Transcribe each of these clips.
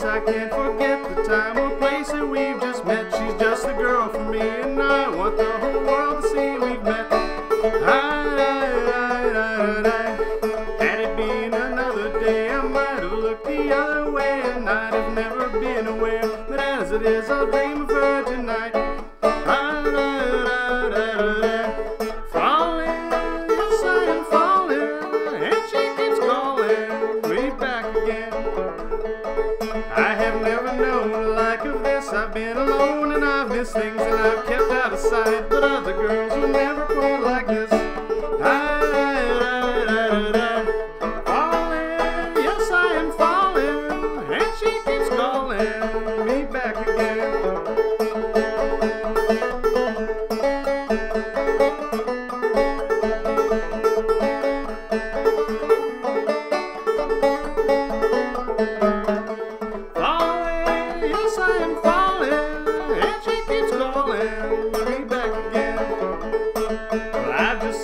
face. I can't forget the time or place that we've just met. She's just the girl for me, and I want the whole world to see we've met. Had it been another day, I might have looked the other way, and I'd have never been aware. But as it is, I'll dream of her tonight. I've been alone and I've missed things and I've kept out of sight, but other girls will never play like this. Falling, yes I am falling, and she keeps calling me back again. Falling, yes I am falling.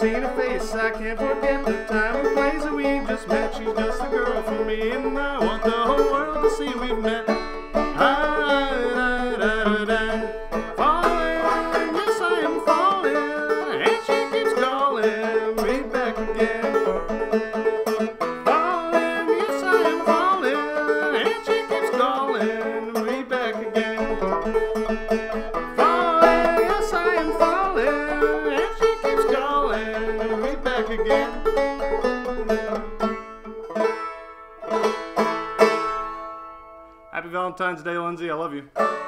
Seen a face, I can't forget the time and place that we've just met. She's just the girl for me, and I want the whole world to see we've met. Falling, yes I am falling, and she keeps calling me back again. Falling, yes I am falling, and she keeps calling me back again. Falling, yes I am falling, and she keeps calling me back again. Happy Valentine's Day, Lindsey. I love you.